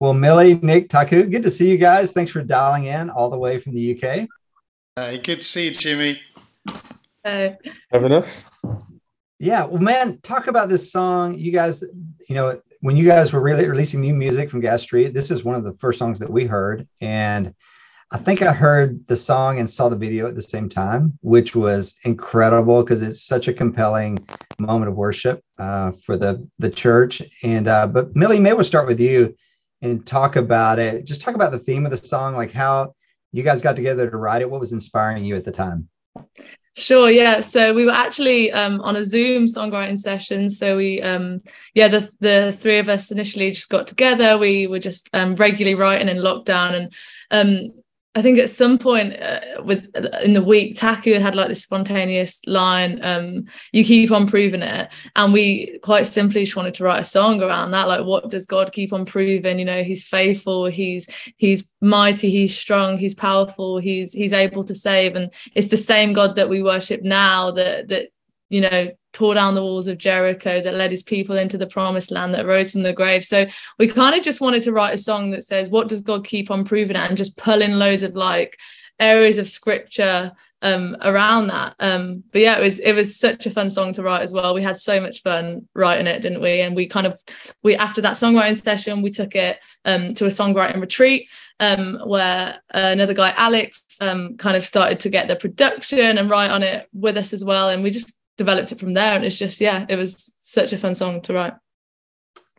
Well, Millie, Nick, Taku, good to see you guys. Thanks for dialing in all the way from the UK. Good to see you, Jimmy. Having us? Yeah, well, man, talk about this song. You guys, you know, when you guys were really releasing new music from Gas Street, this is one of the first songs that we heard. And I think I heard the song and saw the video at the same time, which was incredible because it's such a compelling moment of worship for the church. And but Millie, maybe we'll start with you and talk about it. Just talk about the theme of the song, like how you guys got together to write it. What was inspiring you at the time? Sure, yeah. So we were actually on a Zoom songwriting session. So we, the three of us initially just got together. We were just regularly writing in lockdown. And I think at some point in the week, Taku had like this spontaneous line, you keep on proving it. And we quite simply just wanted to write a song around that. Like, what does God keep on proving? You know, he's faithful, he's mighty, he's strong, he's powerful, he's able to save. And it's the same God that we worship now that, you know, tore down the walls of Jericho, that led his people into the promised land, that rose from the grave. So we kind of just wanted to write a song that says, what does God keep on proving at? And just pull in loads of like areas of scripture around that. But yeah, it was such a fun song to write as well. We had so much fun writing it, didn't we? And we after that songwriting session, we took it to a songwriting retreat where another guy, Alex, kind of started to get the production and write on it with us as well. And we just developed it from there, and it's just, yeah, it was such a fun song to write.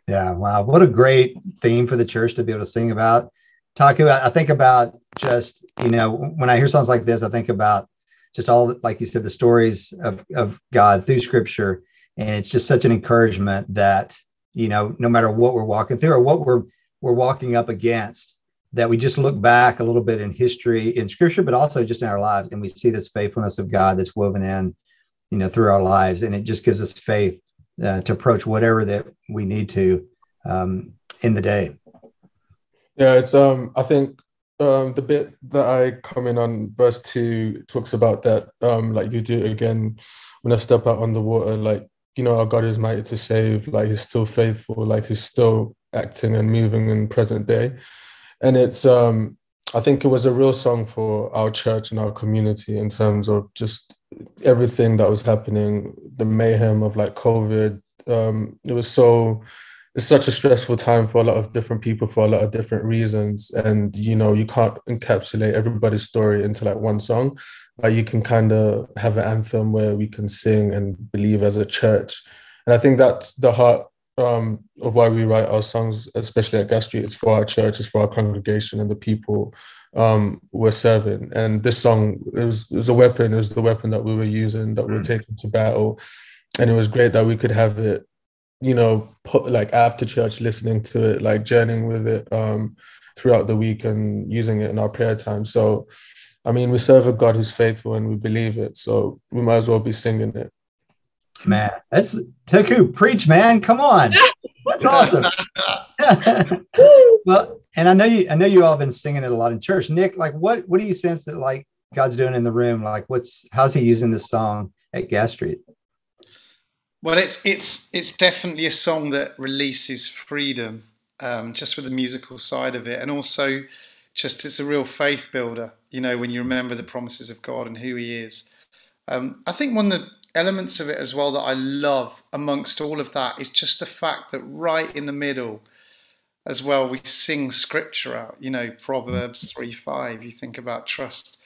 Yeah, wow, what a great theme for the church to be able to sing about. Taku, I think about just, you know, when I hear songs like this, I think about just all, like you said, the stories of God through scripture, and it's just such an encouragement that, you know, no matter what we're walking through or what we're walking up against, that we just look back a little bit in history, in scripture, but also just in our lives, and we see this faithfulness of God that's woven in, you know, through our lives. And it just gives us faith to approach whatever that we need to in the day. Yeah, it's I think the bit that I come in on, verse 2 talks about that, like, you do it again when I step out on the water, like, you know, our God is mighty to save, like he's still faithful, like he's still acting and moving in present day. And it's, I think it was a real song for our church and our community in terms of just everything that was happening, the mayhem of like COVID. It's such a stressful time for a lot of different people for a lot of different reasons. And, you know, you can't encapsulate everybody's story into like one song, but you can kind of have an anthem where we can sing and believe as a church. And I think that's the heart of why we write our songs, especially at Gas Street. It's for our church, it's for our congregation and the people we're serving. And this song, it was a weapon. It was the weapon that we were using, that we were taking to battle. And it was great that we could have it, you know, put like after church, listening to it, like journeying with it throughout the week and using it in our prayer time. So, I mean, we serve a God who's faithful and we believe it. So we might as well be singing it. Man, that's Taku, preach, man. Come on. That's awesome. Well, and I know you all have been singing it a lot in church. Nick, like what do you sense that like God's doing in the room? Like how's he using this song at Gas Street? Well, it's definitely a song that releases freedom, just with the musical side of it. And also just it's a real faith builder, you know, when you remember the promises of God and who he is. I think one of the elements of it as well that I love amongst all of that is just the fact that right in the middle as well, we sing scripture out, you know, Proverbs 3:5, you think about trust,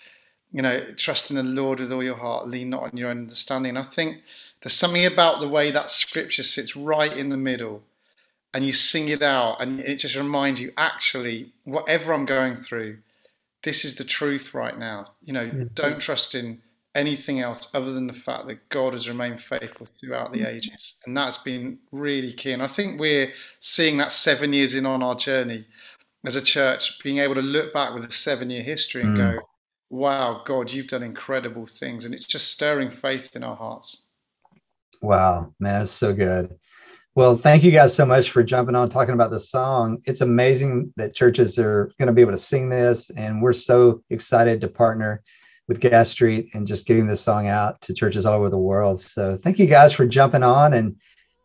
you know, trust in the Lord with all your heart, lean not on your own understanding. And I think there's something about the way that scripture sits right in the middle and you sing it out, and it just reminds you, actually, whatever I'm going through, this is the truth right now. You know, don't trust in anything else other than the fact that God has remained faithful throughout the ages. And that's been really key. And I think we're seeing that 7 years in on our journey as a church, being able to look back with a 7-year history and go, wow, God, you've done incredible things. And it's just stirring faith in our hearts. Wow, man, that's so good. Well, thank you guys so much for jumping on, talking about this song. It's amazing that churches are going to be able to sing this. And we're so excited to partner with Gas Street and just getting this song out to churches all over the world. So thank you guys for jumping on, and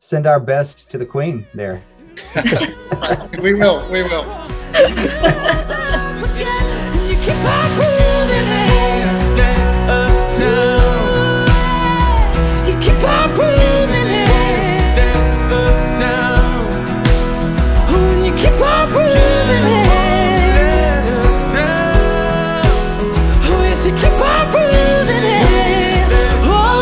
send our best to the Queen there. We will.